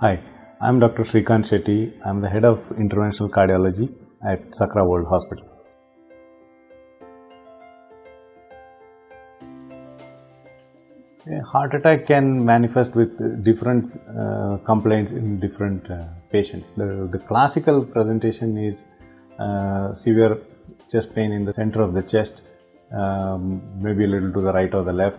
Hi, I am Dr. Sreekanth Shetty. I am the Head of Interventional Cardiology at Sakra World Hospital. A heart attack can manifest with different complaints in different patients. The classical presentation is severe chest pain in the center of the chest, maybe a little to the right or the left,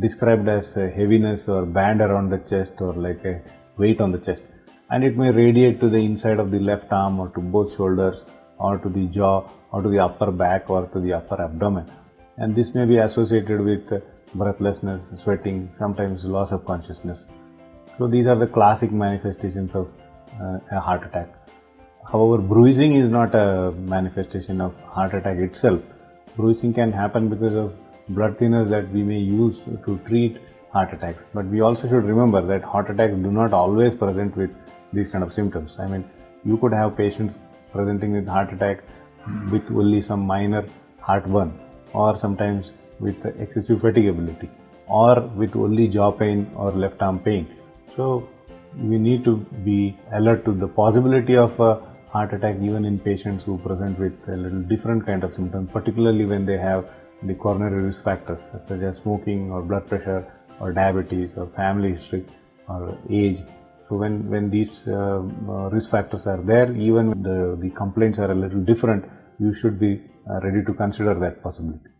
described as a heaviness or band around the chest or like a weight on the chest, and it may radiate to the inside of the left arm or to both shoulders or to the jaw or to the upper back or to the upper abdomen, and this may be associated with breathlessness, sweating, sometimes loss of consciousness. So these are the classic manifestations of a heart attack. However, bruising is not a manifestation of heart attack itself. Bruising can happen because of blood thinners that we may use to treat heart attacks. But we also should remember that heart attacks do not always present with these kind of symptoms. I mean, you could have patients presenting with heart attack with only some minor heartburn, or sometimes with excessive fatigability, or with only jaw pain or left arm pain. So we need to be alert to the possibility of a heart attack even in patients who present with a little different kind of symptoms, particularly when they have the coronary risk factors such as smoking or blood pressure or diabetes or family history or age. So when these risk factors are there, even the complaints are a little different, you should be ready to consider that possibility.